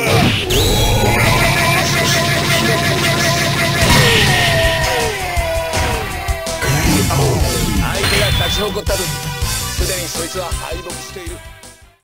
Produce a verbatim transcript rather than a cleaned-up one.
相手が勝たずすでにそいつは敗北している。